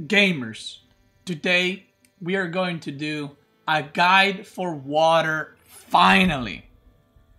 Gamers, today we are going to do a guide for water, finally.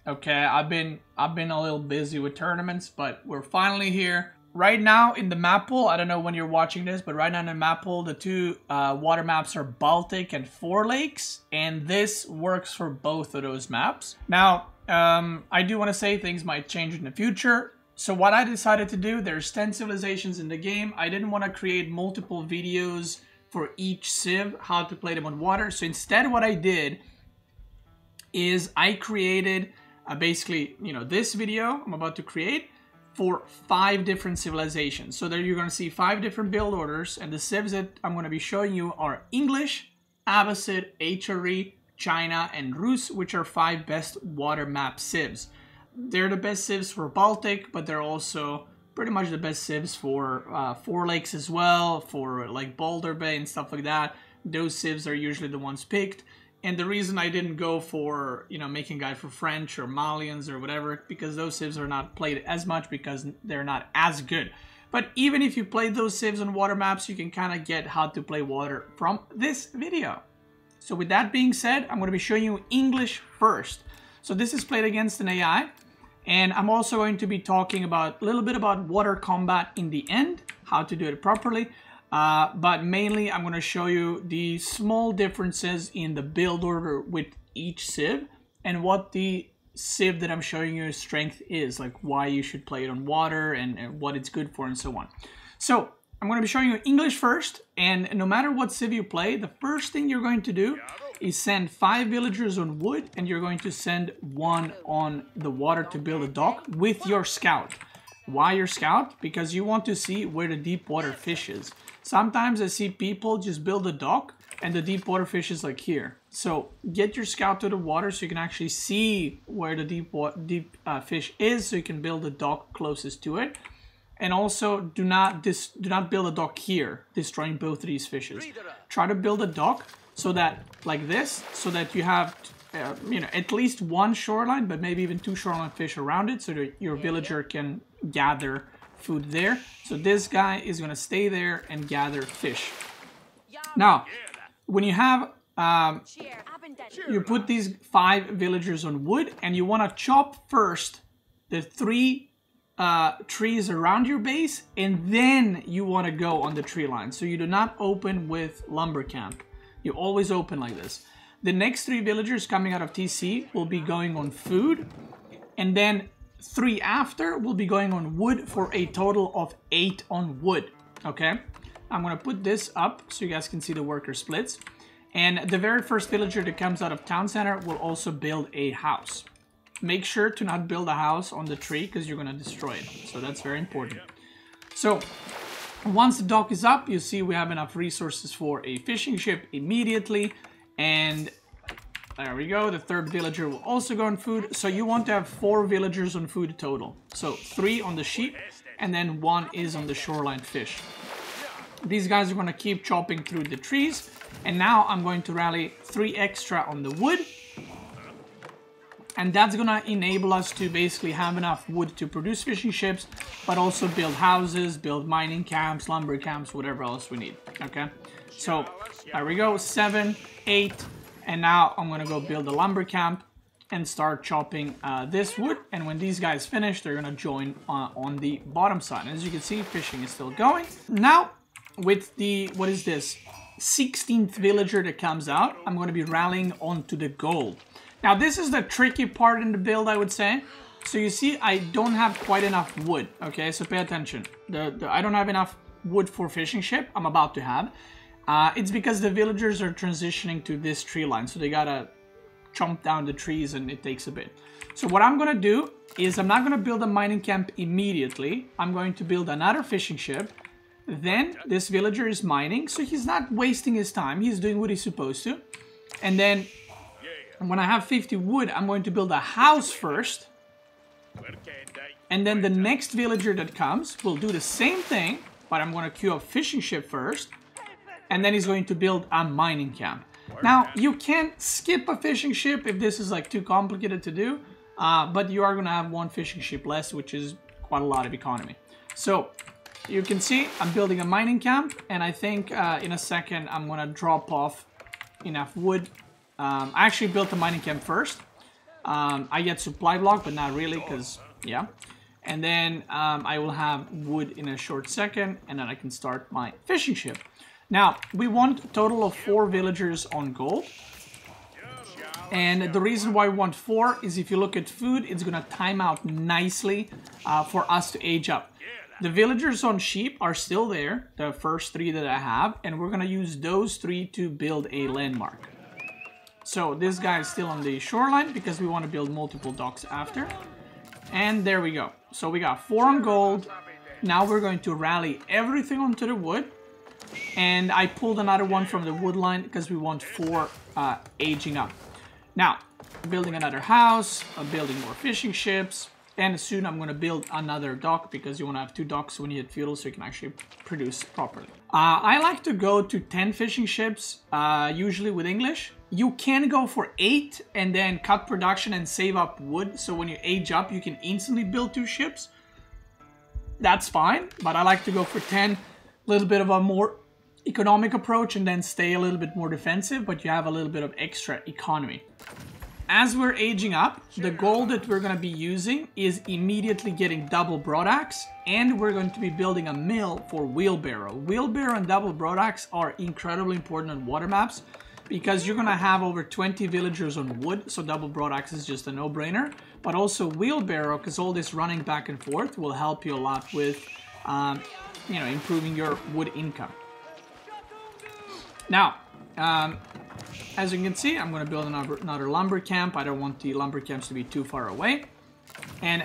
Okay, I've been a little busy with tournaments, but we're finally here. Right now in the map pool, I don't know when you're watching this, but right now in the map pool, the two water maps are Baltic and Four Lakes, and this works for both of those maps. Now, I do want to say things might change in the future. So what I decided to do, there's 10 civilizations in the game. I didn't want to create multiple videos for each civ, how to play them on water. So instead what I did is I created basically, you know, this video I'm about to create for 5 different civilizations. So there you're going to see 5 different build orders, and the civs that I'm going to be showing you are English, Abbasid, HRE, China, and Rus, which are 5 best water map civs. They're the best civs for Baltic, but they're also pretty much the best civs for Four Lakes as well, for like Boulder Bay and stuff like that. Those civs are usually the ones picked. And the reason I didn't go for, you know, making guide for French or Malians or whatever, because those civs are not played as much because they're not as good. But even if you play those civs on water maps, you can kind of get how to play water from this video. So with that being said, I'm going to be showing you English first. So this is played against an AI. And I'm also going to be talking about a little bit about water combat in the end, how to do it properly. But mainly I'm going to show you the small differences in the build order with each civ and what the civ that I'm showing you strength is, like why you should play it on water and what it's good for and so on. So I'm going to be showing you English first, and no matter what civ you play, the first thing you're going to do is send 5 villagers on wood, and you're going to send 1 on the water to build a dock with your scout. Why your scout? Because you want to see where the deep water fish is. Sometimes I see people just build a dock and the deep water fish is like here. So get your scout to the water so you can actually see where the deep fish is, so you can build a dock closest to it. And also, do not build a dock here, destroying both of these fishes. Try to build a dock so that, like this, so that you have, you know, at least 1 shoreline, but maybe even 2 shoreline fish around it, so that your villager can gather food there. So this guy is going to stay there and gather fish. Now, when you have, you put these 5 villagers on wood, and you want to chop first the 3 trees around your base, and then you want to go on the tree line. So you do not open with lumber camp. You always open like this. The next 3 villagers coming out of TC will be going on food, and then 3 after will be going on wood for a total of 8 on wood. Okay, I'm gonna put this up so you guys can see the worker splits. And the very first villager that comes out of town center will also build a house. Make sure to not build a house on the tree because you're gonna destroy it. So that's very important. So once the dock is up, you see we have enough resources for a fishing ship immediately. And there we go. The 3rd villager will also go on food. So you want to have 4 villagers on food total. So 3 on the sheep, and then 1 is on the shoreline fish. These guys are going to keep chopping through the trees. And now I'm going to rally 3 extra on the wood. And that's going to enable us to basically have enough wood to produce fishing ships, but also build houses, build mining camps, lumber camps, whatever else we need. Okay, so there we go, 7, 8, and now I'm going to go build a lumber camp and start chopping this wood. And when these guys finish, they're going to join on the bottom side. And as you can see, fishing is still going. Now, with the, what is this, 16th villager that comes out, I'm going to be rallying onto the gold. Now, this is the tricky part in the build, I would say. So you see, I don't have quite enough wood. Okay, so pay attention. I don't have enough wood for fishing ship. I'm about to have. It's because the villagers are transitioning to this tree line. So they gotta chomp down the trees, and it takes a bit. So what I'm gonna do is I'm not gonna build a mining camp immediately. I'm going to build another fishing ship. Then this villager is mining. So he's not wasting his time. He's doing what he's supposed to. And then when I have 50 wood, I'm going to build a house first. And then the next villager that comes will do the same thing, but I'm going to queue up fishing ship first. And then he's going to build a mining camp. Now, you can skip a fishing ship if this is like too complicated to do. But you are going to have 1 fishing ship less, which is quite a lot of economy. So You can see I'm building a mining camp, and I think in a second I'm gonna drop off enough wood. I actually built a mining camp first. I get supply block, but not really, because, yeah. And then I will have wood in a short second, and then I can start my fishing ship. Now, we want a total of 4 villagers on gold. And the reason why we want 4 is if you look at food, it's gonna time out nicely for us to age up. The villagers on sheep are still there, the first 3 that I have, and we're gonna use those 3 to build a landmark. So this guy is still on the shoreline because we want to build multiple docks after. And there we go. So we got 4 on gold. Now we're going to rally everything onto the wood. And I pulled another one from the wood line because we want 4 aging up. Now, building another house, building more fishing ships. And soon I'm going to build another dock because you want to have 2 docks when you hit feudal so you can actually produce properly. I like to go to 10 fishing ships, usually with English. You can go for 8 and then cut production and save up wood, so when you age up you can instantly build 2 ships. That's fine, but I like to go for 10, a little bit of a more economic approach, and then stay a little bit more defensive, but you have a little bit of extra economy. As we're aging up, the gold that we're going to be using is immediately getting double broadaxe, and we're going to be building a mill for wheelbarrow. Wheelbarrow and double broadaxe are incredibly important on water maps, because you're going to have over 20 villagers on wood, so double broadaxe is just a no-brainer. But also wheelbarrow, because all this running back and forth will help you a lot with, improving your wood income. Now, as you can see, I'm going to build another lumber camp. I don't want the lumber camps to be too far away. And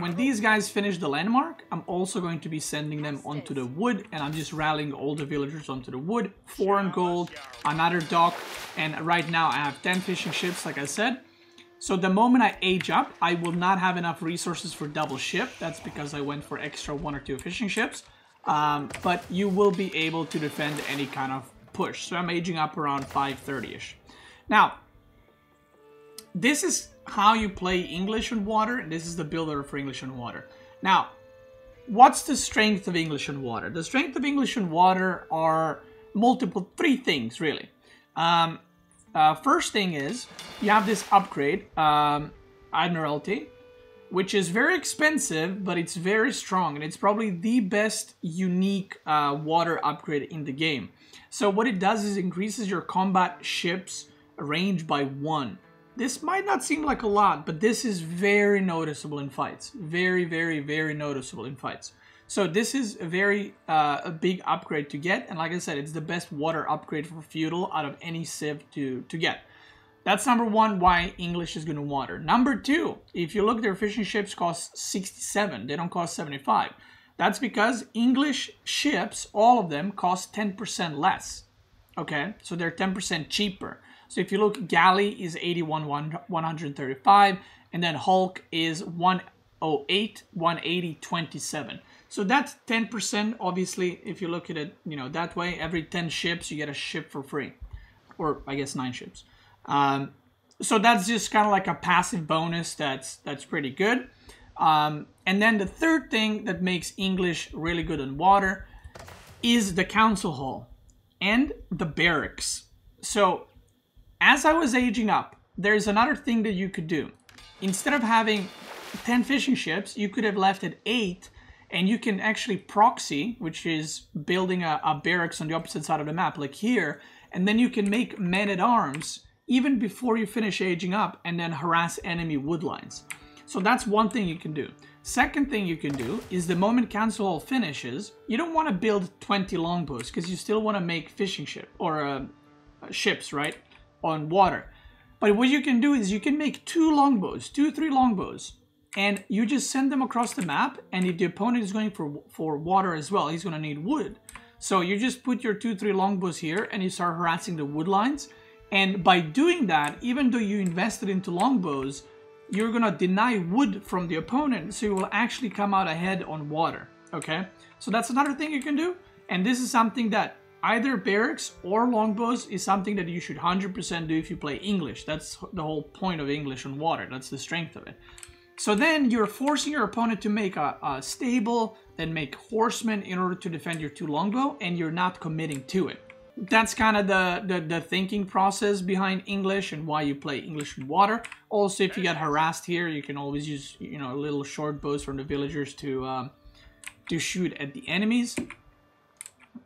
when these guys finish the landmark, I'm also going to be sending them onto the wood, and I'm just rallying all the villagers onto the wood. 4 on gold, another dock, and right now I have 10 fishing ships, like I said. So the moment I age up, I will not have enough resources for double ship. That's because I went for extra 1 or 2 fishing ships. But you will be able to defend any kind of push. So I'm aging up around 530-ish. Now, this is how you play English on water, and this is the builder for English on water. Now, what's the strength of English on water? The strength of English on water are three things, really. First thing is, you have this upgrade, Admiralty, which is very expensive, but it's very strong, and it's probably the best unique water upgrade in the game. So what it does is increases your combat ships range by 1. This might not seem like a lot, but this is very noticeable in fights. Very, very, very noticeable in fights. So this is a very a big upgrade to get, and like I said, it's the best water upgrade for feudal out of any civ to get. That's number 1, why English is going to water. Number 2, if you look, their fishing ships cost 67. They don't cost 75. That's because English ships, all of them, cost 10% less. Okay, so they're 10% cheaper. So if you look, galley is 81,135, and then Hulk is 108,180,27. So that's 10%, obviously, if you look at it, that way. Every 10 ships, you get a ship for free. Or, I guess, 9 ships. So that's just kind of like a passive bonus that's pretty good. And then the third thing that makes English really good on water is the council hall and the barracks. So as I was aging up, there's another thing that you could do. Instead of having 10 fishing ships, you could have left at 8, and you can actually proxy, which is building a barracks on the opposite side of the map, like here, and then you can make men-at-arms even before you finish aging up, and then harass enemy wood lines. So that's one thing you can do. Second thing you can do is the moment Council Hall finishes, you don't want to build 20 longbows because you still want to make fishing ship or ships, right, on water. But what you can do is you can make 2 longbows, 2-3 longbows, and you just send them across the map. And if the opponent is going for water as well, he's going to need wood. So you just put your 2-3 longbows here and you start harassing the wood lines. And by doing that, even though you invested into longbows, you're gonna deny wood from the opponent, so you will actually come out ahead on water, okay? So that's another thing you can do, and this is something that either barracks or longbows is something that you should 100% do if you play English. That's the whole point of English on water, that's the strength of it. So then you're forcing your opponent to make a stable, then make horsemen in order to defend your two longbow, and you're not committing to it. That's kind of the thinking process behind English and why you play English in water. Also, if you get harassed here, you can always use, you know, little short bows from the villagers to shoot at the enemies.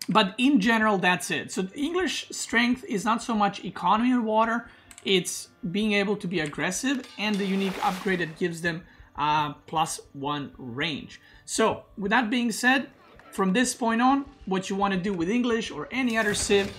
But in general, that's it. So English strength is not so much economy in water, it's being able to be aggressive and the unique upgrade that gives them +1 range. So with that being said, from this point on, what you want to do with English or any other civ,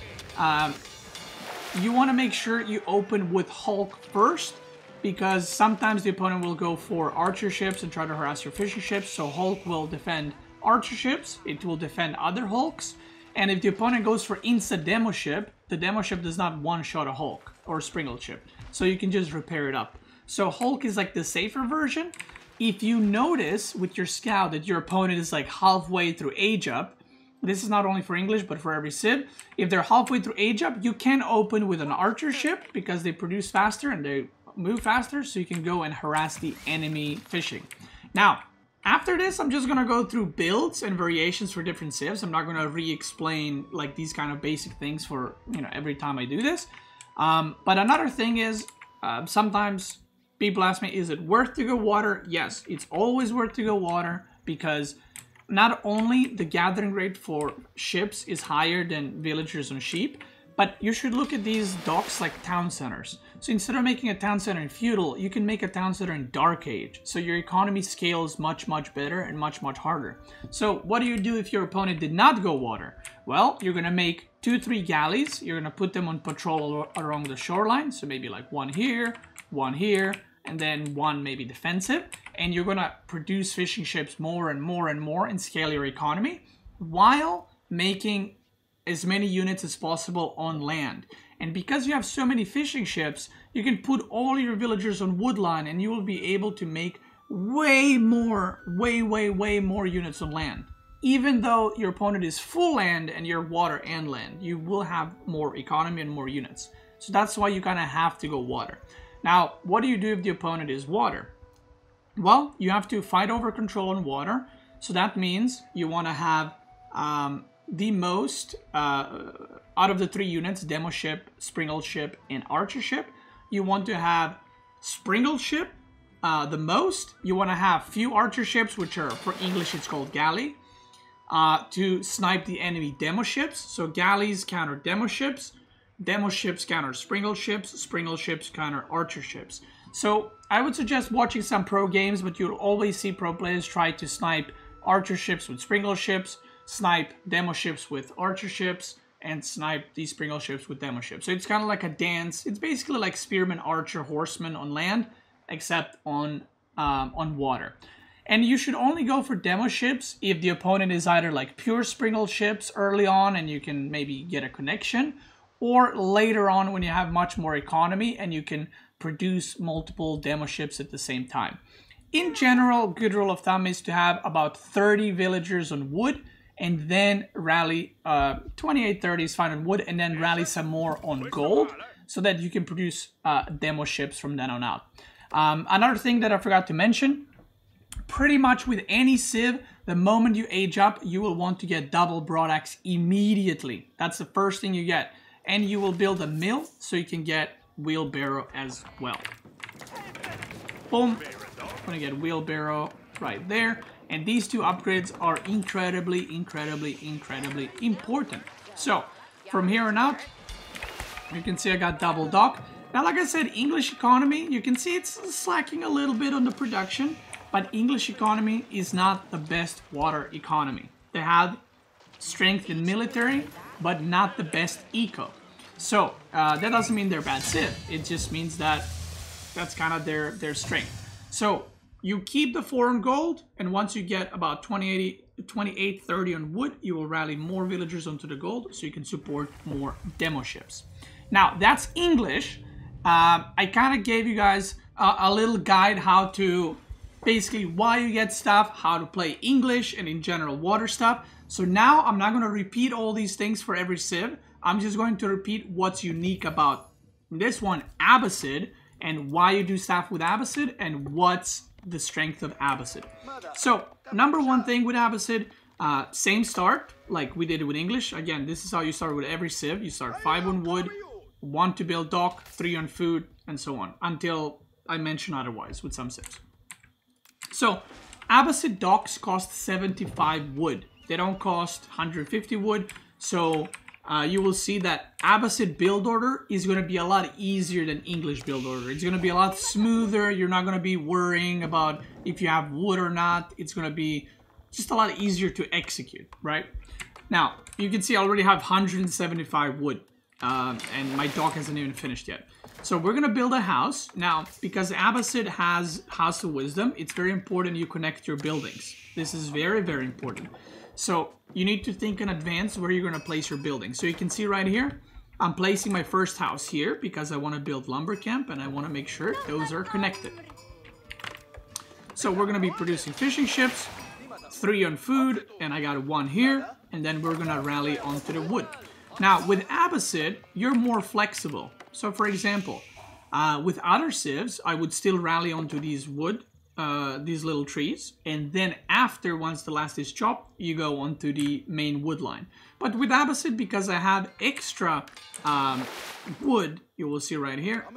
you want to make sure you open with Hulk first, because sometimes the opponent will go for Archer ships and try to harass your Fishing ships. So Hulk will defend Archer ships, it will defend other Hulks, and if the opponent goes for insta Demo ship, the Demo ship does not one-shot a Hulk or Springle ship, so you can just repair it up. So Hulk is like the safer version. If you notice with your scout that your opponent is like halfway through age up, this is not only for English but for every civ, if they're halfway through age up, you can open with an Archer ship because they produce faster and they move faster, so you can go and harass the enemy fishing. Now, after this, I'm just going to go through builds and variations for different civs. I'm not going to re-explain like these kind of basic things for, you know, every time I do this. But another thing is, sometimes people ask me, is it worth to go water? Yes, it's always worth to go water, because not only the gathering rate for ships is higher than villagers and sheep, but you should look at these docks like town centers. So instead of making a town center in feudal, you can make a town center in dark age. So your economy scales much, much better and much, much harder. So what do you do if your opponent did not go water? Well, you're gonna make 2-3 galleys. You're gonna put them on patrol along the shoreline. So maybe like one here, and then one maybe defensive. And you're gonna produce fishing ships more and more and more and scale your economy while making as many units as possible on land. And because you have so many fishing ships, you can put all your villagers on woodline and you will be able to make way more units on land. Even though your opponent is full land and you're water and land, you will have more economy and more units. So that's why you kind of have to go water. Now, what do you do if the opponent is water? Well, you have to fight over control on water. So that means you want to have the most out of the 3 units, Demo ship, Springle ship, and Archer ship. You want to have Springle ship the most. You want to have few Archer ships, which are, for English, it's called galley, to snipe the enemy Demo ships. So galleys counter Demo ships counter Springle ships counter Archer ships. So I would suggest watching some pro games, but you'll always see pro players try to snipe Archer ships with Springle ships, snipe Demo ships with Archer ships, and snipe these Springle ships with Demo ships. So it's kind of like a dance. It's basically like Spearman, Archer, Horseman on land, except on water. And you should only go for Demo ships if the opponent is either like pure Springle ships early on and you can maybe get a connection, or later on when you have much more economy and you can produce multiple Demo ships at the same time. In general, good rule of thumb is to have about 30 villagers on wood, and then rally 28-30 is fine on wood, and then rally some more on gold, so that you can produce Demo ships from then on out. Another thing that I forgot to mention, pretty much with any civ, the moment you age up, you will want to get Double Broadaxe immediately. That's the first thing you get. And you will build a mill, so you can get Wheelbarrow as well. Boom. I'm gonna get Wheelbarrow right there. And these two upgrades are incredibly important. So from here on out, you can see I got double dock. Now, like I said, English economy, you can see it's slacking a little bit on the production, but English economy is not the best water economy. They have strength in military, but not the best eco. So that doesn't mean they're bad civ. It just means that that's kind of their strength. So you keep the 4 on gold, and once you get about 28-30 on wood, you will rally more villagers onto the gold, so you can support more Demo ships. Now, that's English. I kind of gave you guys a little guide how to, basically why you get stuff, how to play English, and in general water stuff. So now I'm not going to repeat all these things for every civ. I'm just going to repeat what's unique about this one, Abbasid, and why you do stuff with Abbasid, and what's the strength of Abbasid. So, number one thing with Abbasid, same start, like we did with English. Again, this is how you start with every civ. You start 5 on wood, 1 to build dock, 3 on food, and so on, until I mention otherwise with some civs. So, Abbasid docks cost 75 wood. They don't cost 150 wood, so you will see that Abbasid build order is going to be a lot easier than English build order. It's going to be a lot smoother. You're not going to be worrying about if you have wood or not. It's going to be just a lot easier to execute, right? Now, you can see I already have 175 wood, and my dock hasn't even finished yet. So we're going to build a house. Now, because Abbasid has House of Wisdom, it's very important you connect your buildings. This is very, very important. So you need to think in advance where you're going to place your building. So you can see right here, I'm placing my first house here because I want to build lumber camp and I want to make sure those are connected. So we're going to be producing fishing ships, 3 on food, and I got 1 here, and then we're going to rally onto the wood. Now, with Abbasid, you're more flexible. So, for example, with other civs, I would still rally onto these wood, these little trees, and then after, once the last is chopped, you go onto the main wood line. But with Abbasid, because I have extra wood, you will see right here,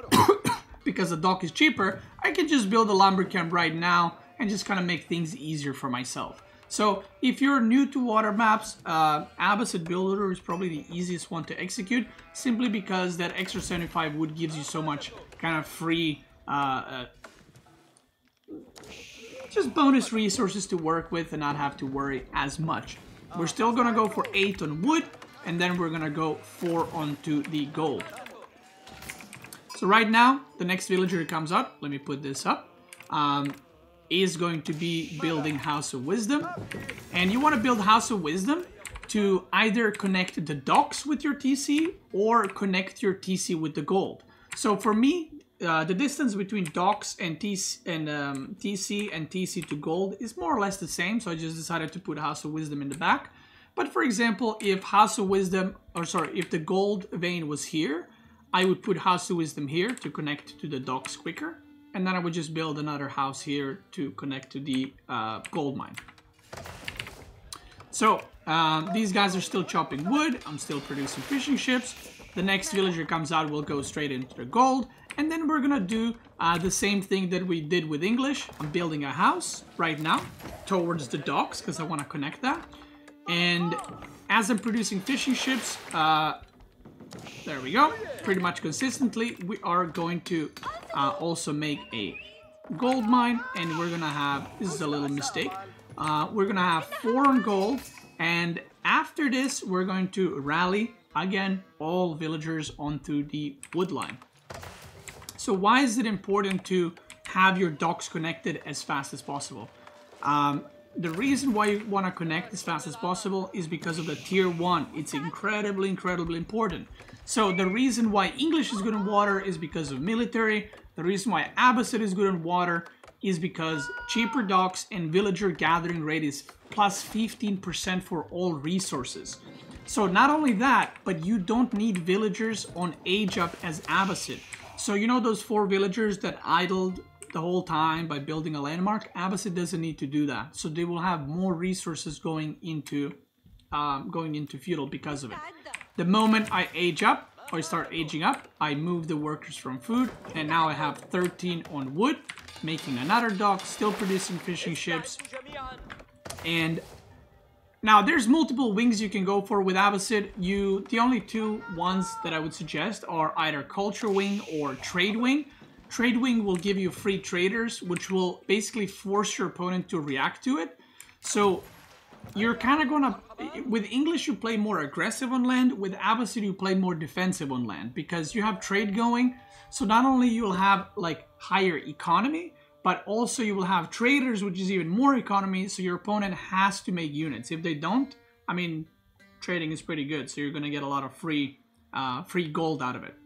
because the dock is cheaper, I can just build a lumber camp right now and just kind of make things easier for myself. So, if you're new to water maps, Abbasid Build Order is probably the easiest one to execute, simply because that extra 75 wood gives you so much kind of free, just bonus resources to work with and not have to worry as much. We're still gonna go for 8 on wood, and then we're gonna go 4 onto the gold. So right now, the next villager comes up, let me put this up, is going to be building House of Wisdom. And you want to build House of Wisdom to either connect the docks with your TC or connect your TC with the gold. So for me, the distance between docks and TC to gold is more or less the same, so I just decided to put House of Wisdom in the back. But for example, if House of Wisdom, or sorry, if the gold vein was here, I would put House of Wisdom here to connect to the docks quicker. And then I would just build another house here to connect to the gold mine. So, these guys are still chopping wood. I'm still producing fishing ships. The next villager comes out, we'll go straight into the gold. And then we're going to do the same thing that we did with English. I'm building a house right now towards the docks because I want to connect that. And as I'm producing fishing ships, there we go. Pretty much consistently, we are going to also make a gold mine, and we're gonna have, this is a little mistake, we're gonna have 4 on gold, and after this, we're going to rally, again, all villagers onto the wood line. So why is it important to have your docks connected as fast as possible? The reason why you want to connect as fast as possible is because of the tier 1. It's incredibly, incredibly important. So the reason why English is good in water is because of military. The reason why Abbasid is good in water is because cheaper docks and villager gathering rate is plus 15% for all resources. So not only that, but you don't need villagers on age up as Abbasid. So you know those 4 villagers that idled the whole time by building a landmark? Abbasid doesn't need to do that, so they will have more resources going into feudal because of it. The moment I age up, or start aging up, I move the workers from food, and now I have 13 on wood, making another dock, still producing fishing ships. And now there's multiple wings you can go for with Abbasid. The only 2 ones that I would suggest are either culture wing or trade wing. Trade wing will give you free traders, which will basically force your opponent to react to it. So you're kind of gonna, with English you play more aggressive on land, with Abbasid you play more defensive on land because you have trade going. So not only you'll have like higher economy, but also you will have traders, which is even more economy. So your opponent has to make units. If they don't, I mean, trading is pretty good. So you're gonna get a lot of free gold out of it.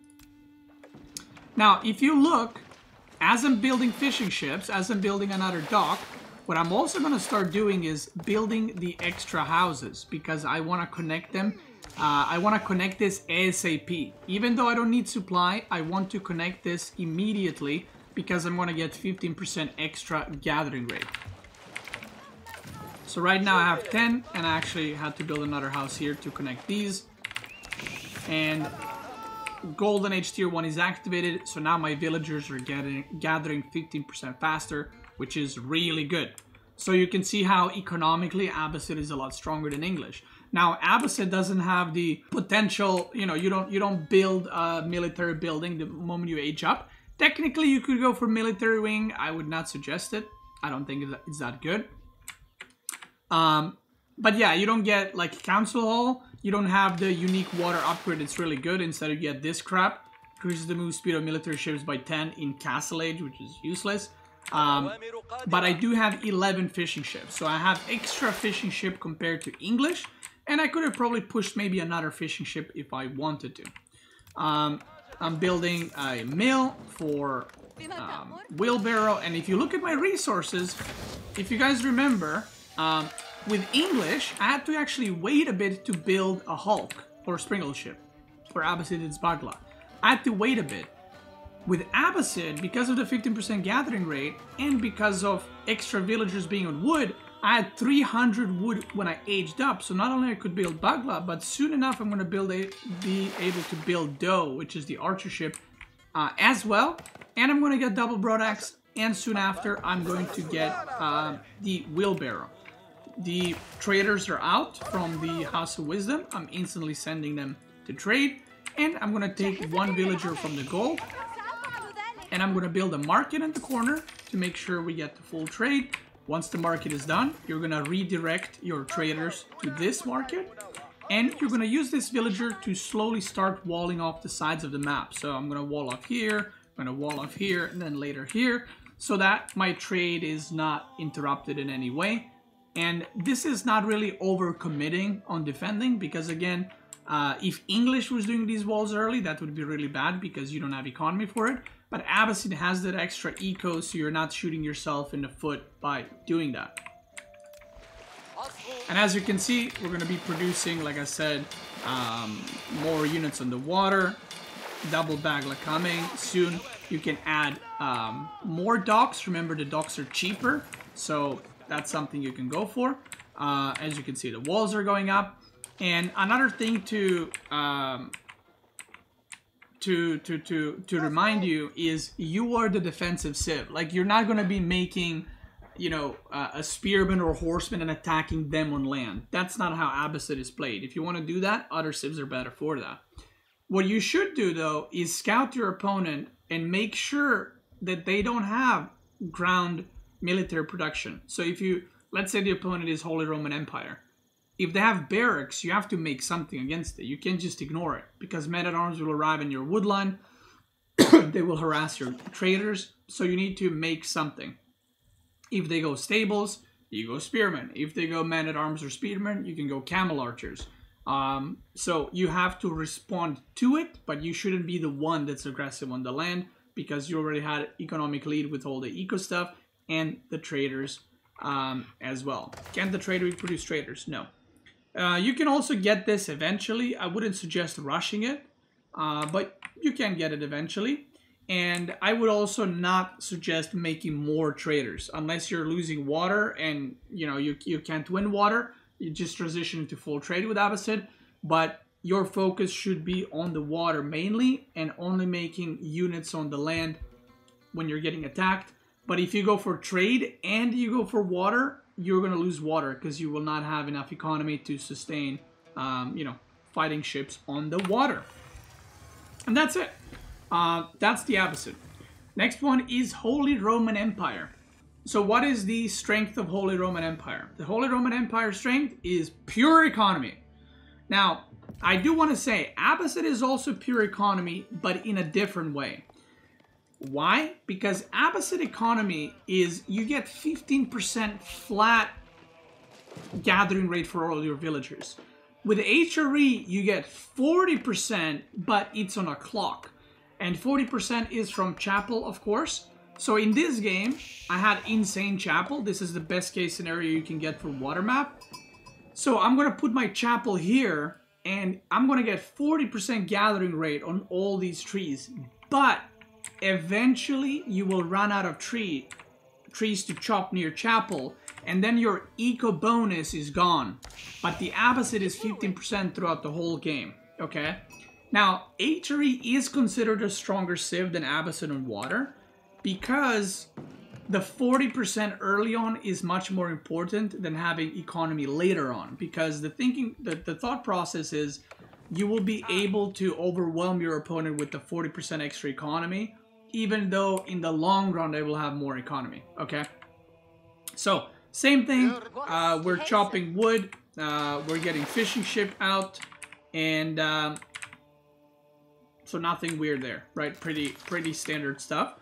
Now, if you look, as I'm building fishing ships, as I'm building another dock, what I'm also going to start doing is building the extra houses because I want to connect them. I want to connect this ASAP. Even though I don't need supply, I want to connect this immediately because I'm going to get 15% extra gathering rate. So right now I have 10, and I actually had to build another house here to connect these. And Golden Age Tier 1 is activated, so now my villagers are gathering 15% faster, which is really good. So you can see how economically Abbasid is a lot stronger than English. Now Abbasid doesn't have the potential, you know, you don't build a military building the moment you age up. Technically you could go for military wing. I would not suggest it. I don't think it's that good. But yeah, you don't get like Council Hall. You don't have the unique water upgrade. It's really good. Instead you get this crap. Increases the move speed of military ships by 10 in Castle Age, which is useless. But I do have 11 fishing ships, so I have extra fishing ship compared to English, and I could have probably pushed maybe another fishing ship if I wanted to. I'm building a mill for Wheelbarrow, and if you look at my resources, if you guys remember, with English, I had to actually wait a bit to build a Hulk or Springle ship. For Abbasid, it's Baghlah. I had to wait a bit. With Abbasid, because of the 15% gathering rate and because of extra villagers being on wood, I had 300 wood when I aged up. So not only I could build Baghlah, but soon enough I'm going to be able to build Doe, which is the Archer Ship, as well. And I'm going to get Double Broadaxe, and soon after I'm going to get the Wheelbarrow. The traders are out from the House of Wisdom. I'm instantly sending them to trade. And I'm going to take one villager from the gold. And I'm going to build a market in the corner to make sure we get the full trade. Once the market is done, you're going to redirect your traders to this market. And you're going to use this villager to slowly start walling off the sides of the map. So I'm going to wall off here, I'm going to wall off here, and then later here. So that my trade is not interrupted in any way. And this is not really over-committing on defending because, again, if English was doing these walls early, that would be really bad because you don't have economy for it. But Abbasid has that extra eco, so you're not shooting yourself in the foot by doing that. And as you can see, we're going to be producing, like I said, more units on the water. Double Baghlah coming. Soon you can add more docks. Remember, the docks are cheaper, so that's something you can go for. As you can see, the walls are going up. And another thing to remind you is you are the defensive civ. Like, you're not going to be making, you know, a spearman or horseman and attacking them on land. That's not how Abbasid is played. If you want to do that, other civs are better for that. What you should do, though, is scout your opponent and make sure that they don't have ground military production. So if you, let's say the opponent is Holy Roman Empire. If they have barracks, you have to make something against it. You can't just ignore it, because men-at-arms will arrive in your woodline. They will harass your traders, so you need to make something. If they go stables, you go spearmen. If they go men-at-arms or spearmen, you can go camel archers. So you have to respond to it, but you shouldn't be the one that's aggressive on the land, because you already had economic lead with all the eco stuff and the traders as well. Can the trader reproduce traders? No. You can also get this eventually. I wouldn't suggest rushing it, but you can get it eventually. And I would also not suggest making more traders unless you're losing water and, you know, you can't win water. You just transition to full trade with Abbasid, but your focus should be on the water mainly and only making units on the land when you're getting attacked. But if you go for trade and you go for water, you're going to lose water because you will not have enough economy to sustain, you know, fighting ships on the water. And that's it. That's the Abbasid. Next one is Holy Roman Empire. So what is the strength of Holy Roman Empire? The Holy Roman Empire strength is pure economy. Now, I do want to say Abbasid is also pure economy, but in a different way. Why? Because Abbasid economy is you get 15% flat gathering rate for all your villagers. With HRE, you get 40%, but it's on a clock. And 40% is from Chapel, of course. So in this game, I had insane Chapel. This is the best case scenario you can get for water map. So I'm going to put my Chapel here, and I'm going to get 40% gathering rate on all these trees. But Eventually, you will run out of trees to chop near Chapel, and then your eco bonus is gone. But the Abbasid is 15% throughout the whole game, okay? Now, HRE is considered a stronger civ than Abbasid on water, because the 40% early on is much more important than having economy later on, because the thought process is you will be able to overwhelm your opponent with the 40% extra economy, even though in the long run they will have more economy, okay? So, same thing, we're chopping wood, we're getting fishing ship out, and so nothing weird there, right? Pretty standard stuff.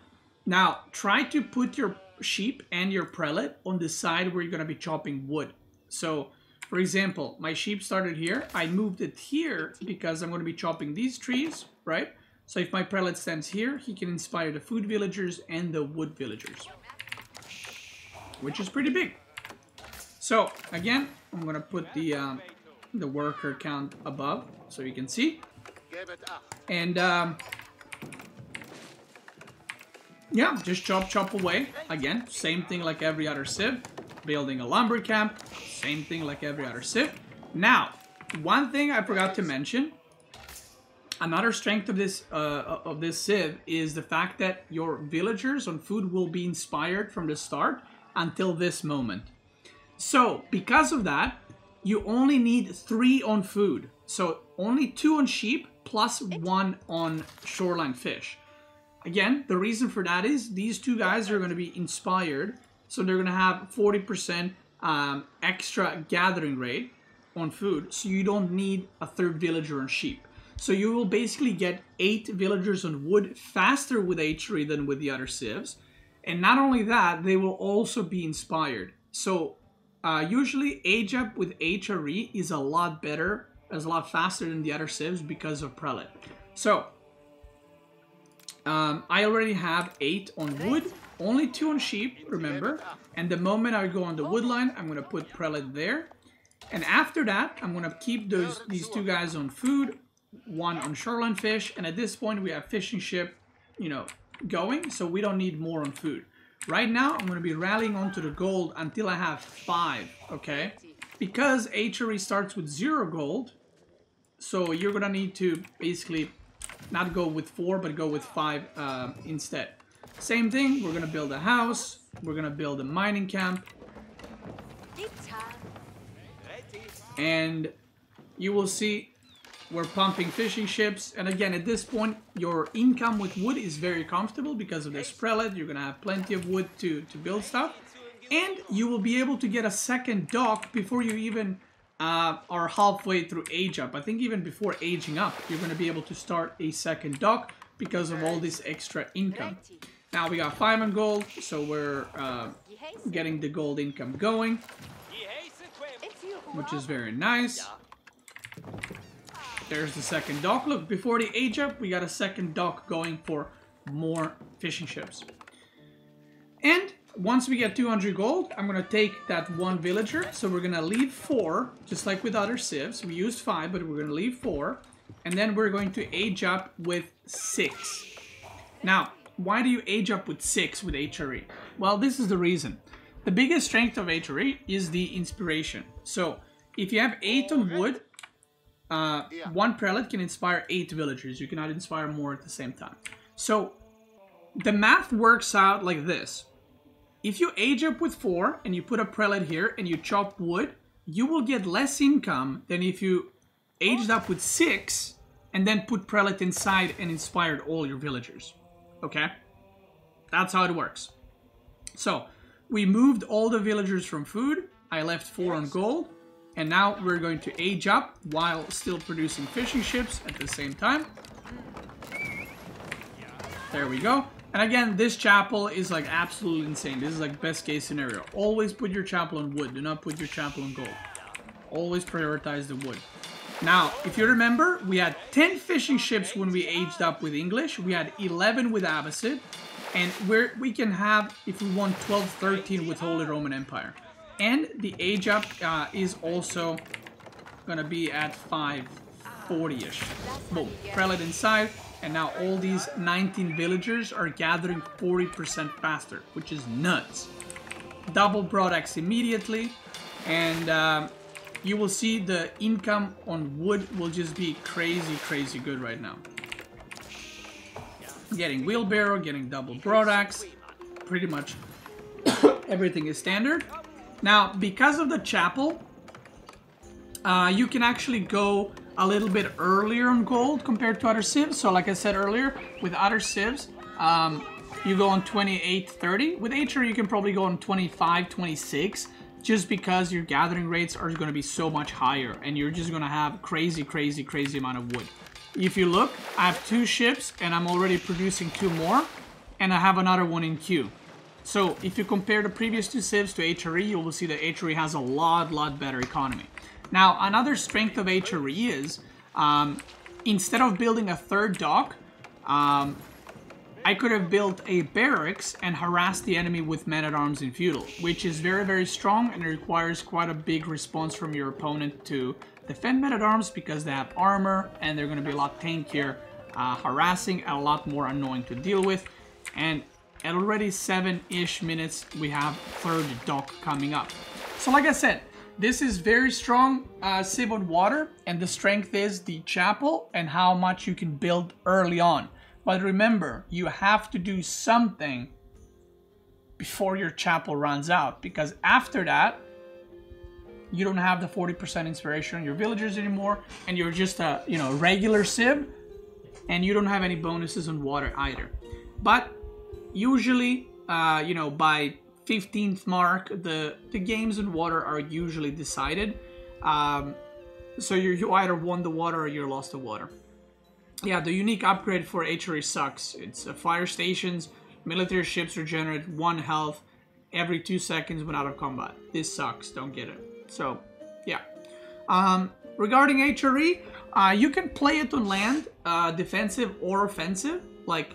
Now, try to put your sheep and your prelate on the side where you're going to be chopping wood. So, for example, my sheep started here. I moved it here because I'm going to be chopping these trees, right? So if my prelate stands here, he can inspire the food villagers and the wood villagers, which is pretty big. So, again, I'm going to put the worker count above so you can see. And yeah, just chop away. Again, same thing like every other civ. Building a lumber camp, same thing like every other civ. Now, one thing I forgot to mention, another strength of this civ is the fact that your villagers on food will be inspired from the start until this moment. So, because of that, you only need 3 on food. So, only 2 on sheep, plus 1 on shoreline fish. Again, the reason for that is these two guys are going to be inspired, so they're going to have 40% extra gathering rate on food, so you don't need a 3rd villager on sheep. So you will basically get 8 villagers on wood faster with HRE than with the other civs, and not only that, they will also be inspired. So usually age up with HRE is a lot better, is a lot faster than the other civs because of prelate. So I already have 8 on wood, only 2 on sheep, remember, and the moment I go on the wood line, I'm going to put prelate there, and after that, I'm going to keep these 2 guys on food, 1 on shoreline fish, and at this point, we have fishing ship, you know, going, so we don't need more on food. Right now, I'm going to be rallying onto the gold until I have 5, okay? Because HRE starts with 0 gold, so you're going to need to basically not go with 4, but go with 5 instead. Same thing, we're going to build a house, we're going to build a mining camp. And you will see we're pumping fishing ships. And again, at this point, your income with wood is very comfortable because of this prelate. You're going to have plenty of wood to build stuff. And you will be able to get a 2nd dock before you even are halfway through age up. I think even before aging up, you're going to be able to start a 2nd dock because of all this extra income. Now we got 5 on gold, so we're getting the gold income going, which is very nice. There's the 2nd dock. Look, before the age up, we got a 2nd dock going for more fishing ships. And once we get 200 gold, I'm going to take that 1 villager. So we're going to leave 4, just like with other civs. We used 5, but we're going to leave 4. And then we're going to age up with 6. Now, why do you age up with 6 with HRE? Well, this is the reason. The biggest strength of HRE is the inspiration. So, if you have 8 on wood, 1 prelate can inspire 8 villagers. You cannot inspire more at the same time. So, the math works out like this. If you age up with 4 and you put a prelate here and you chop wood, you will get less income than if you aged up with 6 and then put prelate inside and inspired all your villagers. Okay? That's how it works. So, we moved all the villagers from food. I left 4 on gold. And now we're going to age up while still producing fishing ships at the same time. There we go. And again, this chapel is like absolutely insane. This is like best case scenario. Always put your chapel on wood. Do not put your chapel on gold. Always prioritize the wood. Now, if you remember, we had 10 fishing ships when we aged up with English. We had 11 with Abbasid. And we can have, if we want, 12, 13 with Holy Roman Empire. And the age up is also going to be at 540-ish. Boom. Prelate inside. And now all these 19 villagers are gathering 40% faster, which is nuts. Double Broadaxe immediately, and you will see the income on wood will just be crazy, crazy good right now. Getting Wheelbarrow, getting Double Broadaxe, pretty much everything is standard. Now, because of the Chapel, you can actually go a little bit earlier on gold compared to other civs. So like I said earlier, with other civs, you go on 28, 30. With HRE, you can probably go on 25, 26, just because your gathering rates are going to be so much higher, and you're just going to have crazy, crazy, crazy amount of wood. If you look, I have 2 ships, and I'm already producing 2 more, and I have another one in queue. So if you compare the previous 2 civs to HRE, you will see that HRE has a lot better economy. Now, another strength of HRE is, instead of building a third dock, I could have built a barracks and harassed the enemy with men-at-arms and feudal, which is very, very strong, and it requires quite a big response from your opponent to defend men-at-arms because they have armor, and they're going to be a lot tankier, harassing, and a lot more annoying to deal with. And at already 7-ish minutes, we have third dock coming up. So like I said, this is very strong Civ on water, and the strength is the Chapel and how much you can build early on. But remember, you have to do something before your Chapel runs out, because after that, you don't have the 40% inspiration on your villagers anymore, and you're just a regular Civ, and you don't have any bonuses on water either. But usually, by 15th mark, the games in water are usually decided. So you either won the water or you lost the water. Yeah, the unique upgrade for HRE sucks. It's fire stations, military ships regenerate 1 health every 2 seconds when out of combat. This sucks, don't get it. So, yeah. Regarding HRE, you can play it on land, defensive or offensive. Like,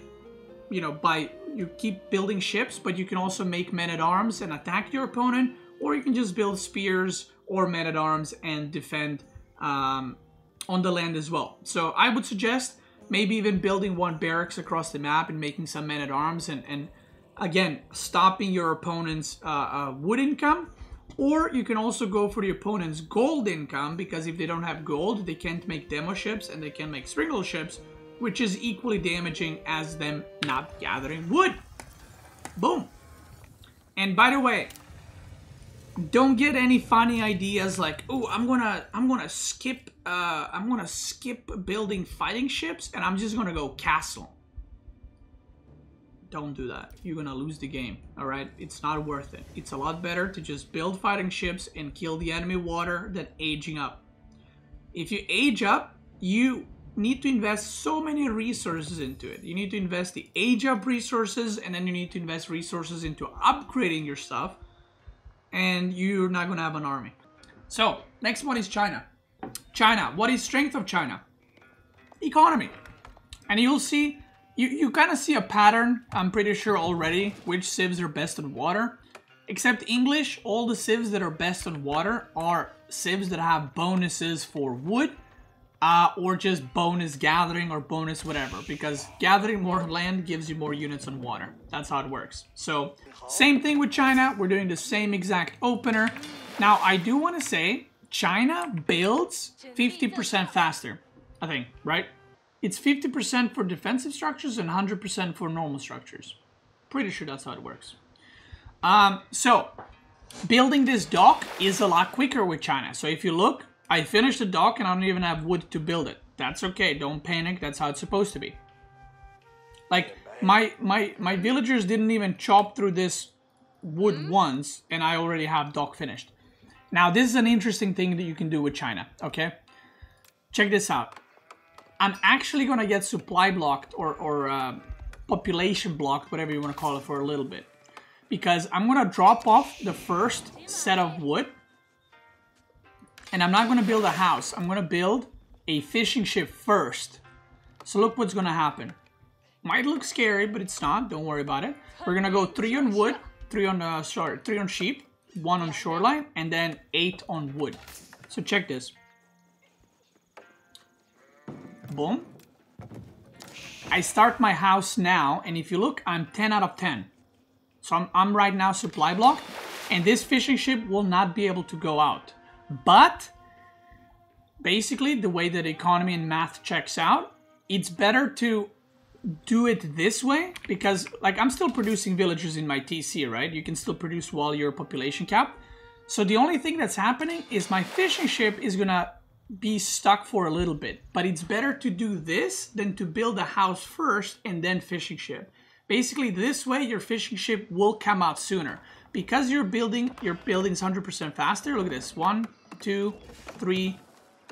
you keep building ships, but you can also make men-at-arms and attack your opponent, or you can just build spears or men-at-arms and defend on the land as well. So I would suggest maybe even building 1 barracks across the map and making some men-at-arms and again, stopping your opponent's wood income. Or you can also go for the opponent's gold income, because if they don't have gold, they can't make demo ships and they can't make Springle ships, which is equally damaging as them not gathering wood. Boom. And by the way, don't get any funny ideas like, oh, I'm gonna skip building fighting ships and I'm just gonna go castle. Don't do that. You're gonna lose the game. All right, it's not worth it. It's a lot better to just build fighting ships and kill the enemy water than aging up. If you age up, you need to invest so many resources into it. You need to invest the age up resources, and then you need to invest resources into upgrading your stuff, and you're not gonna have an army. So next one is China. China, what is strength of China? Economy. And you'll see, you kind of see a pattern, I'm pretty sure already, which civs are best on water. Except English, all the civs that are best on water are civs that have bonuses for wood, or just bonus gathering or bonus whatever, because gathering more land gives you more units on water. That's how it works. So same thing with China. We're doing the same exact opener. Now I do want to say China builds 50% faster, I think, right? It's 50% for defensive structures and 100% for normal structures. Pretty sure that's how it works. So building this dock is a lot quicker with China. So if you look, I finished the dock and I don't even have wood to build it. That's okay, don't panic, that's how it's supposed to be. Like, my villagers didn't even chop through this wood once, and I already have dock finished. Now, this is an interesting thing that you can do with China, okay? Check this out. I'm actually gonna get supply blocked, or population blocked, whatever you wanna call it, for a little bit. Because I'm gonna drop off the first set of wood, and I'm not going to build a house. I'm going to build a fishing ship first. So look what's going to happen. Might look scary, but it's not. Don't worry about it. We're going to go 3 on wood, 3 on sheep, 1 on shoreline, and then 8 on wood. So check this. Boom. I start my house now, and if you look, I'm 10 out of 10. So I'm right now supply blocked, and this fishing ship will not be able to go out. But basically, the way that economy and math checks out, it's better to do it this way, because like I'm still producing villagers in my TC, right? You can still produce while your population cap. So the only thing that's happening is my fishing ship is gonna be stuck for a little bit, but it's better to do this than to build a house first and then fishing ship. Basically, this way your fishing ship will come out sooner because your building's 100% faster. Look at this, 1, 2, 3,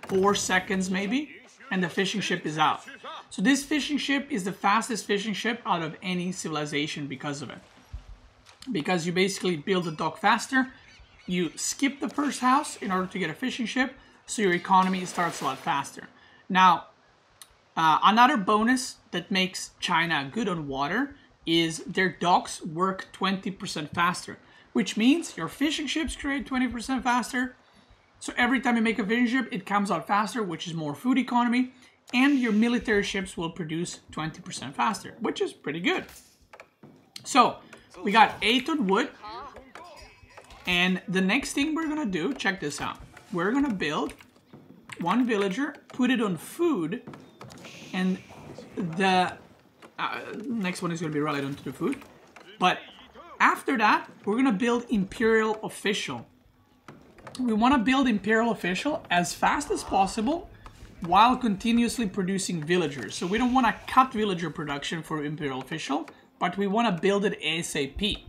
4 seconds maybe, and the fishing ship is out. So this fishing ship is the fastest fishing ship out of any civilization because of it. Because you basically build the dock faster, you skip the first house in order to get a fishing ship, so your economy starts a lot faster. Now, another bonus that makes China good on water is their docks work 20% faster, which means your fishing ships create 20% faster. So every time you make a fishing ship, it comes out faster, which is more food economy, and your military ships will produce 20% faster, which is pretty good. So we got 8 on wood, and the next thing we're gonna do, check this out. We're gonna build one villager, put it on food, and the next one is gonna be relevant to the food. But after that, we're gonna build Imperial Official. We wanna build Imperial Official as fast as possible while continuously producing villagers. So we don't wanna cut villager production for Imperial Official, but we wanna build it ASAP.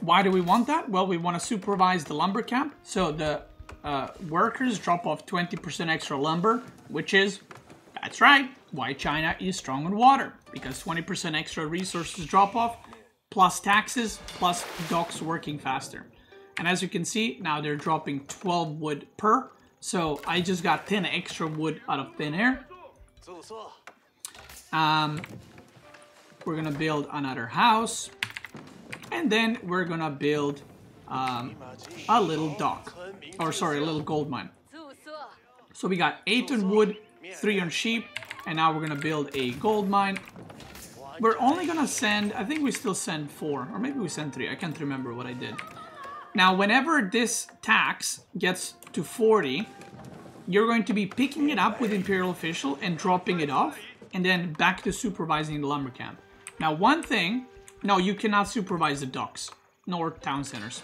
Why do we want that? Well, we want to supervise the lumber camp. So the workers drop off 20% extra lumber, which is, that's right, why China is strong on water. Because 20% extra resources drop off, plus taxes, plus docks working faster. And as you can see, now they're dropping 12 wood per. So I just got 10 extra wood out of thin air. We're going to build another house. And then we're gonna build a little dock, or sorry, a little gold mine. So we got 8 on wood, 3 on sheep, and now we're gonna build a gold mine. We're only gonna send, I think we still send 4, or maybe we send 3, I can't remember what I did. Now, whenever this tax gets to 40, you're going to be picking it up with Imperial Official and dropping it off, and then back to supervising the lumber camp. Now, one thing, no, you cannot supervise the docks, nor town centers.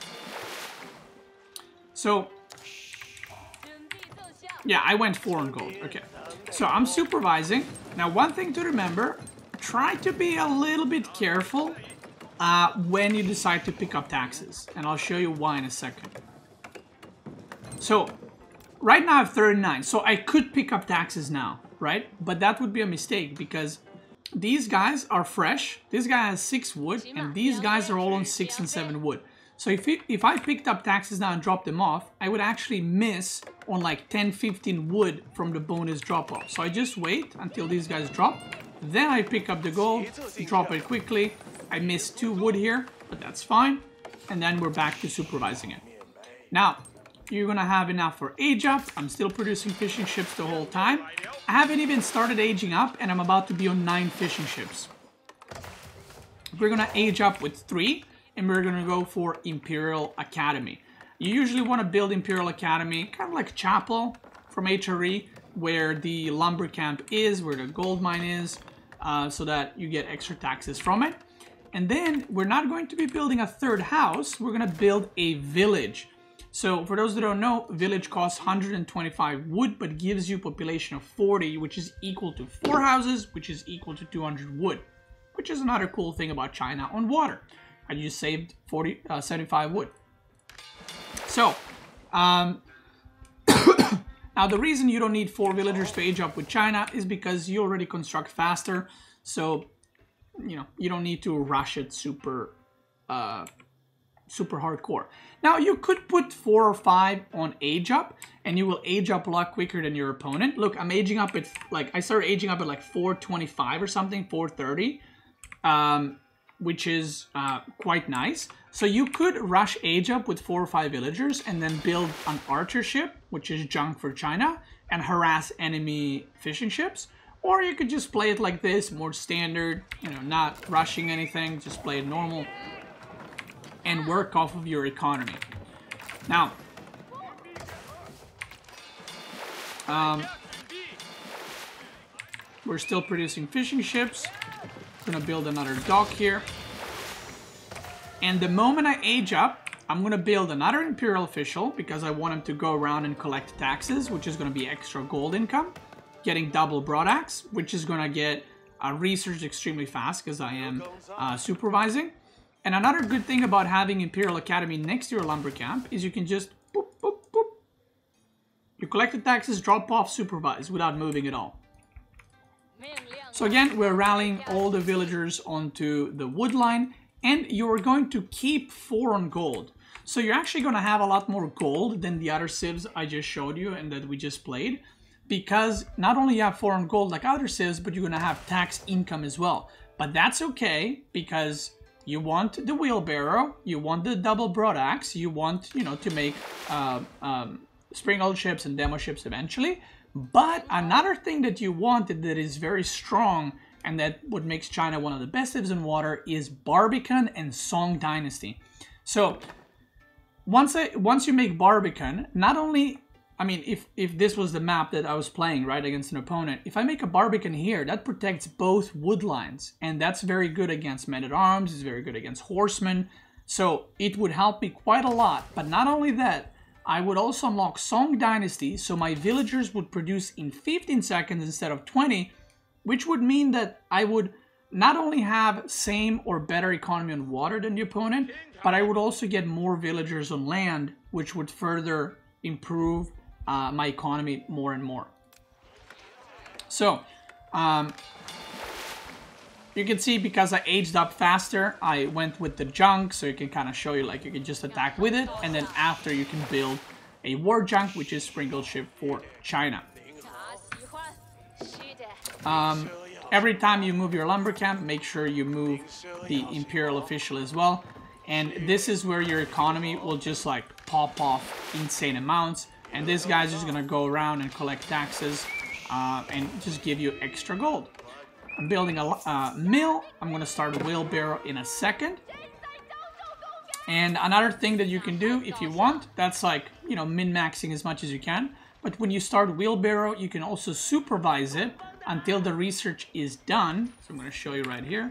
So, yeah, I went 4 on gold, okay. So I'm supervising. Now, one thing to remember, try to be a little bit careful when you decide to pick up taxes. And I'll show you why in a second. So, right now I have 39, so I could pick up taxes now, right? But that would be a mistake because these guys are fresh. This guy has 6 wood, and these guys are all on 6 and 7 wood. So if I picked up taxes now and dropped them off, I would actually miss on like 10, 15 wood from the bonus drop off. So I just wait until these guys drop. Then I pick up the gold, drop it quickly. I miss 2 wood here, but that's fine. And then we're back to supervising it. Now, you're gonna have enough for age up. I'm still producing fishing ships the whole time. I haven't even started aging up, and I'm about to be on 9 fishing ships. We're gonna age up with 3, and we're gonna go for Imperial Academy. You usually wanna build Imperial Academy, kind of like Chapel from HRE, where the lumber camp is, where the gold mine is, so that you get extra taxes from it. And then we're not going to be building a 3rd house, we're gonna build a village. So, for those that don't know, village costs 125 wood, but gives you population of 40, which is equal to 4 houses, which is equal to 200 wood. Which is another cool thing about China on water. And you saved 75 wood. So, now the reason you don't need 4 villagers to age up with China is because you already construct faster. So, you know, you don't need to rush it super... super hardcore. Now, you could put 4 or 5 on age up, and you will age up a lot quicker than your opponent. Look, I'm aging up at, like, I started aging up at like 425 or something, 430, which is quite nice. So you could rush age up with 4 or 5 villagers and then build an Archer Ship, which is junk for China, and harass enemy fishing ships. Or you could just play it like this, more standard, you know, not rushing anything, just play it normal and work off of your economy. Now, we're still producing fishing ships. Gonna build another dock here. And the moment I age up, I'm gonna build another Imperial Official because I want him to go around and collect taxes, which is gonna be extra gold income. Getting double broadaxe, which is gonna get research extremely fast because I am supervising. And another good thing about having Imperial Academy next to your lumber camp is you can just boop, boop, boop. You collect the taxes, drop off, supervise without moving at all. So again, we're rallying all the villagers onto the wood line, and you're going to keep 4 on gold. So you're actually going to have a lot more gold than the other civs I just showed you and that we just played, because not only you have 4 on gold like other civs, but you're going to have tax income as well. But that's okay, because you want the wheelbarrow, you want the double broadaxe, you want, you know, to make Springle ships and demo ships eventually. But another thing that you wanted that is very strong and that what makes China one of the best civs in water is Barbican and Song Dynasty. So once you make Barbican, not only, I mean, if this was the map that I was playing, right, against an opponent, if I make a Barbican here, that protects both wood lines, and that's very good against men-at-arms, it's very good against horsemen, so it would help me quite a lot. But not only that, I would also unlock Song Dynasty, so my villagers would produce in 15 seconds instead of 20, which would mean that I would not only have same or better economy on water than the opponent, but I would also get more villagers on land, which would further improve my economy more and more. So, you can see because I aged up faster, I went with the junk, so you can kind of show you like you can just attack with it, and then after you can build a war junk, which is Springle Ship for China. Every time you move your lumber camp, make sure you move the Imperial Official as well, and this is where your economy will just like pop off insane amounts, and this guy's just gonna go around and collect taxes and just give you extra gold. I'm building a mill. I'm gonna start a wheelbarrow in a second. And another thing that you can do if you want, that's like, you know, min-maxing as much as you can. But when you start wheelbarrow, you can also supervise it until the research is done. So I'm gonna show you right here.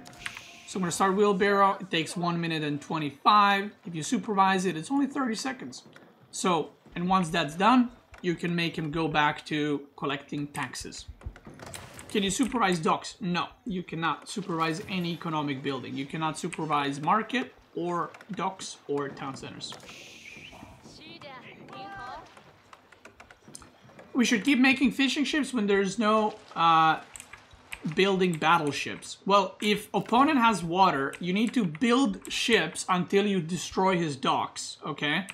So I'm gonna start wheelbarrow. It takes 1 minute and 25. If you supervise it, it's only 30 seconds. So, and once that's done, you can make him go back to collecting taxes. Can you supervise docks? No, you cannot supervise any economic building. You cannot supervise market or docks or town centers. We should keep making fishing ships when there's no building battleships. Well, if opponent has water, you need to build ships until you destroy his docks, okay?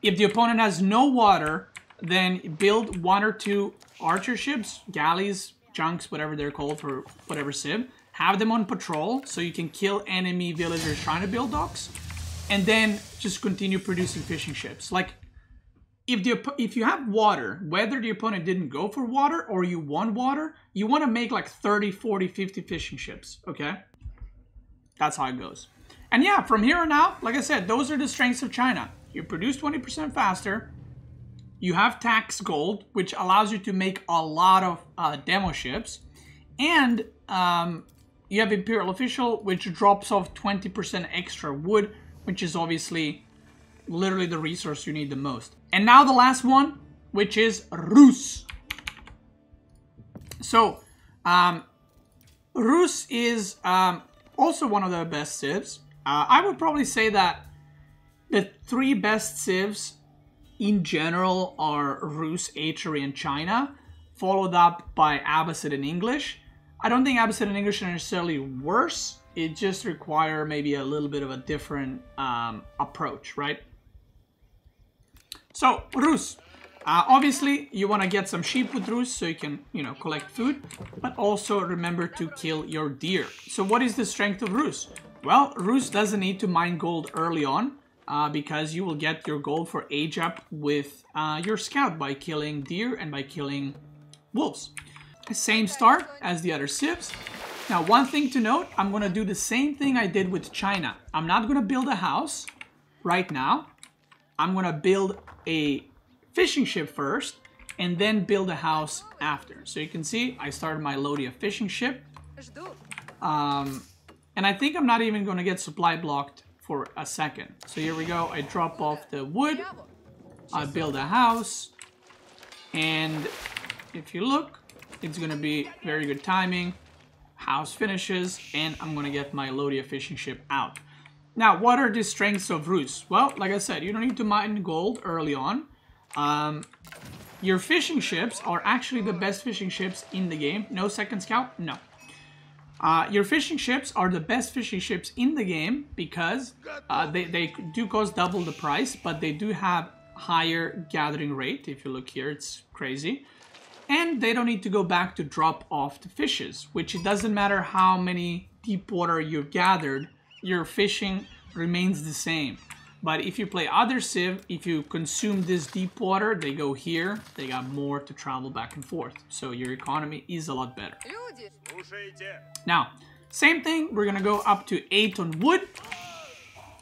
If the opponent has no water, then build 1 or 2 archer ships, galleys, junks, whatever they're called for whatever civ, have them on patrol so you can kill enemy villagers trying to build docks, and then just continue producing fishing ships. Like, if you have water, whether the opponent didn't go for water or you won water, you want to make like 30, 40, 50 fishing ships, okay? That's how it goes. And yeah, from here on out, like I said, those are the strengths of China. You produce 20% faster, you have tax gold, which allows you to make a lot of demo ships. And you have Imperial Official, which drops off 20% extra wood, which is obviously literally the resource you need the most. And now the last one, which is Rus. So, Rus is also one of the best civs. I would probably say that the 3 best civs in general are Rus, HRE, and China, followed up by Abbasid and English. I don't think Abbasid and English are necessarily worse, it just requires maybe a little bit of a different approach, right? So, Rus. Obviously, you want to get some sheep with Rus so you can, you know, collect food, but also remember to kill your deer. So what is the strength of Rus? Well, Rus doesn't need to mine gold early on, because you will get your gold for age up with your scout by killing deer and by killing wolves. Same start as the other ships. Now, one thing to note, I'm going to do the same thing I did with China. I'm not going to build a house right now. I'm going to build a fishing ship first and then build a house after. So you can see I started my Lodya fishing ship. And I think I'm not even going to get supply blocked for a second. So here we go. I drop off the wood. I build a house. And if you look, it's going to be very good timing. House finishes, and I'm going to get my Lodya fishing ship out. Now, what are the strengths of Rus? Well, like I said, you don't need to mine gold early on. Your fishing ships are actually the best fishing ships in the game. No second scout? No. Your fishing ships are the best fishing ships in the game because they do cost double the price, but they do have higher gathering rate. If you look here, it's crazy. And they don't need to go back to drop off the fishes, which it doesn't matter how many deep water you've gathered, your fishing remains the same. But if you play other Civ, if you consume this deep water, they go here, they got more to travel back and forth. So your economy is a lot better. Now, same thing, we're gonna go up to 8 on wood.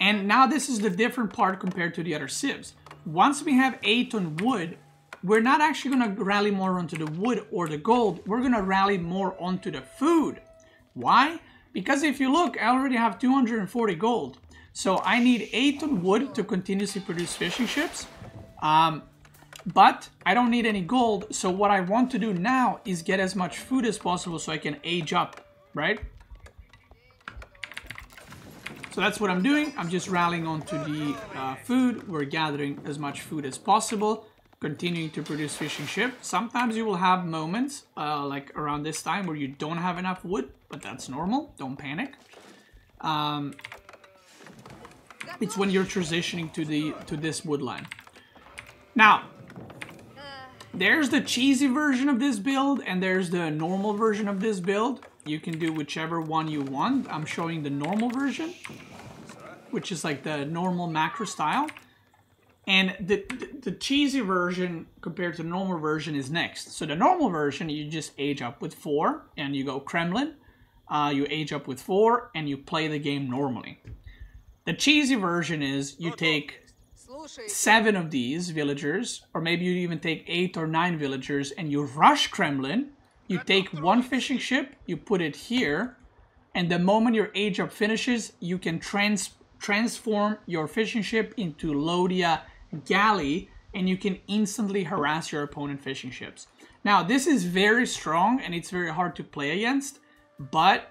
And now this is the different part compared to the other Civs. Once we have 8 on wood, we're not actually going to rally more onto the wood or the gold. We're going to rally more onto the food. Why? Because if you look, I already have 240 gold. So I need 8 on wood to continuously produce fishing ships. But I don't need any gold. So what I want to do now is get as much food as possible so I can age up, right? So that's what I'm doing. I'm just rallying onto the food. We're gathering as much food as possible. Continuing to produce fishing ship. Sometimes you will have moments like around this time where you don't have enough wood, but that's normal. Don't panic. It's when you're transitioning to this wood line. Now, there's the cheesy version of this build, and there's the normal version of this build. You can do whichever one you want. I'm showing the normal version, which is like the normal macro style. And the cheesy version compared to the normal version is next. So the normal version, you just age up with 4 and you go Kremlin. You age up with 4 and you play the game normally. The cheesy version is you take 7 of these villagers, or maybe you even take 8 or 9 villagers and you rush Kremlin. You take 1 fishing ship, you put it here, and the moment your age up finishes, you can transform your fishing ship into Lodya galley, and you can instantly harass your opponent fishing ships. Now, this is very strong and it's very hard to play against, but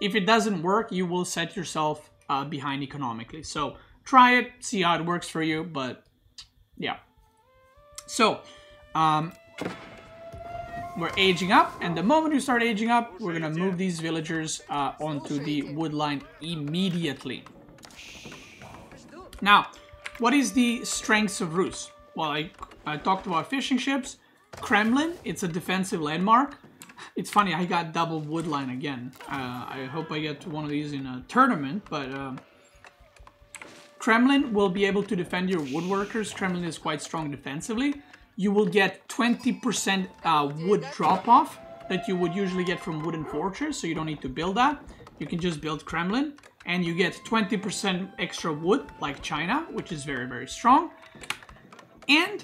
if it doesn't work, you will set yourself behind economically. So try it, see how it works for you, but yeah. So we're aging up, and the moment you start aging up, we're gonna move these villagers onto the wood line immediately. Now, what is the strengths of Rus? Well, I talked about fishing ships. Kremlin, it's a defensive landmark. It's funny, I got double wood line again. I hope I get one of these in a tournament, but Kremlin will be able to defend your woodworkers. Kremlin is quite strong defensively. You will get 20% wood drop-off that you would usually get from wooden fortress, so you don't need to build that. You can just build Kremlin, and you get 20% extra wood, like China, which is very, very strong. And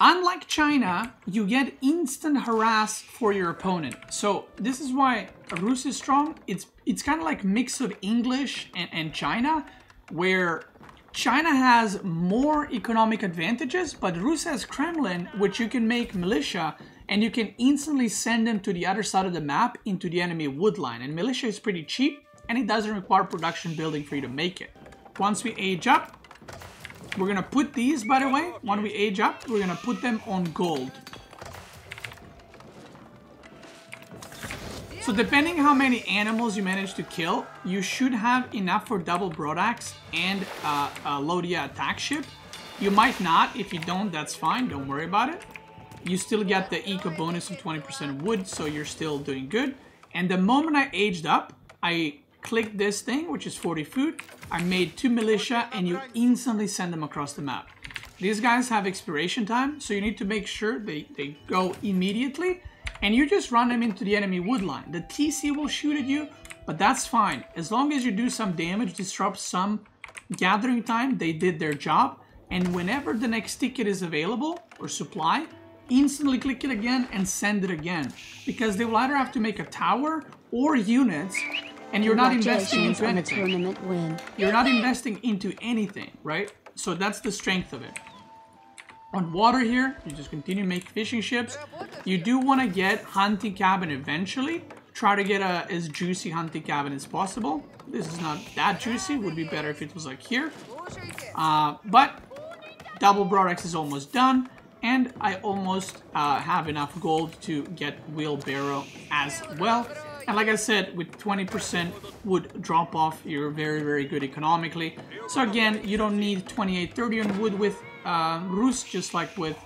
unlike China, you get instant harass for your opponent. So this is why Rus is strong. It's kind of like mix of English and China, where China has more economic advantages, but Rus has Kremlin, which you can make militia, and you can instantly send them to the other side of the map into the enemy wood line. And militia is pretty cheap, and it doesn't require production building for you to make it. Once we age up, we're gonna put these, by the way, when we age up, we're gonna put them on gold. So depending how many animals you manage to kill, you should have enough for Double Broadaxe and a Lodya attack ship. You might not. If you don't, that's fine. Don't worry about it. You still get the eco bonus of 20% wood, so you're still doing good. And the moment I aged up, I clicked this thing, which is 40 food. I made 2 militia, and you instantly send them across the map. These guys have expiration time, so you need to make sure they go immediately, and you just run them into the enemy wood line. The TC will shoot at you, but that's fine. As long as you do some damage, disrupt some gathering time, they did their job. And whenever the next ticket is available, or supply, instantly click it again and send it again. Because they will either have to make a tower or units, and you're not investing into anything. You're not investing into anything, right? So that's the strength of it. On water here, you just continue to make fishing ships. You do want to get hunting cabin eventually. Try to get as juicy hunting cabin as possible. This is not that juicy. Would be better if it was like here. But double broadaxe is almost done. And I almost have enough gold to get wheelbarrow as well. And like I said, with 20% wood drop off, you're very, very good economically. So again, you don't need 2830 on wood with Rus, just like with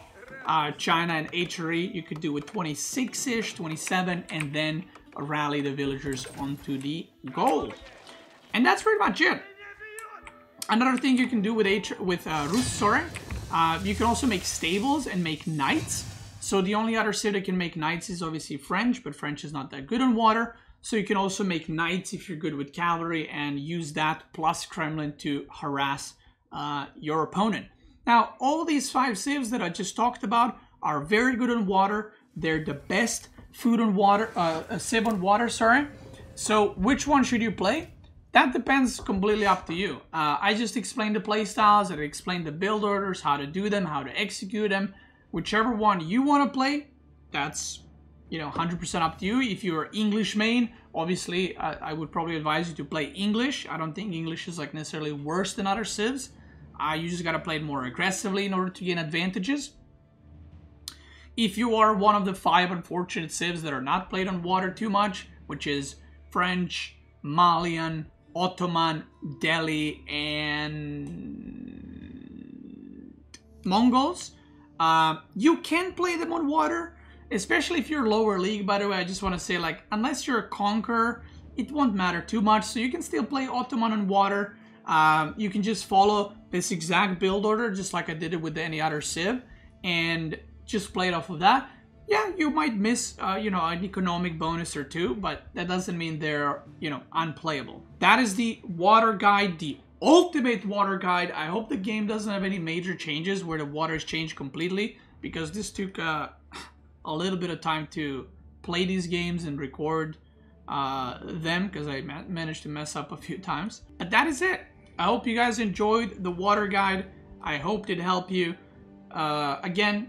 China and HRE. You could do with 26-ish, 27, and then rally the villagers onto the gold. And that's pretty much it. Another thing you can do with Rus, you can also make stables and make knights. So the only other city that can make knights is obviously French, but French is not that good on water. So you can also make knights if you're good with cavalry and use that plus Kremlin to harass your opponent. Now, all these five cities that I just talked about are very good on water. They're the best food on water, civ on water, sorry. So which one should you play? That depends completely up to you. I just explained the playstyles, I explained the build orders, how to do them, how to execute them. Whichever one you want to play, that's, you know, 100% up to you. If you're English main, obviously, I would probably advise you to play English. I don't think English is like necessarily worse than other civs. You just got to play it more aggressively in order to gain advantages. If you are one of the five unfortunate civs that are not played on water too much, which is French, Malian, Ottoman, Delhi, and Mongols, you can play them on water, especially if you're lower league, by the way. I just want to say, like, unless you're a conqueror, it won't matter too much. So you can still play Ottoman on water. You can just follow this exact build order, just like I did it with any other civ, and just play it off of that. Yeah, you might miss, you know, an economic bonus or two, but that doesn't mean they're, you know, unplayable. That is the water guide, the ultimate water guide. I hope the game doesn't have any major changes where the water is changed completely, because this took a little bit of time to play these games and record them, because I managed to mess up a few times. But that is it. I hope you guys enjoyed the water guide. I hope it helped you. Again,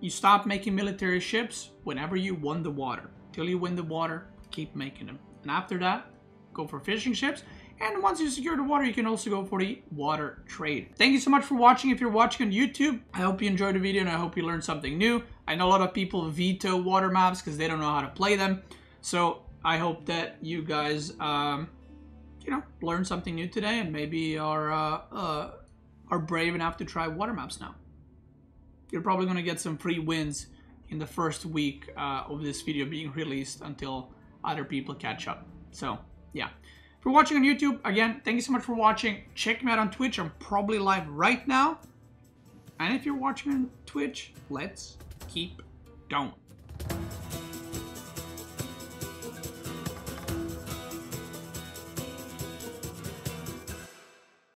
you stop making military ships whenever you won the water. Till you win the water, keep making them. And after that, go for fishing ships. And once you secure the water, you can also go for the water trade. Thank you so much for watching. If you're watching on YouTube, I hope you enjoyed the video and I hope you learned something new. I know a lot of people veto water maps because they don't know how to play them. So I hope that you guys, you know, learned something new today and maybe are brave enough to try water maps now. You're probably going to get some free wins in the first week of this video being released until other people catch up. So, yeah. If you're watching on YouTube, again, thank you so much for watching. Check me out on Twitch. I'm probably live right now. And if you're watching on Twitch, let's keep going.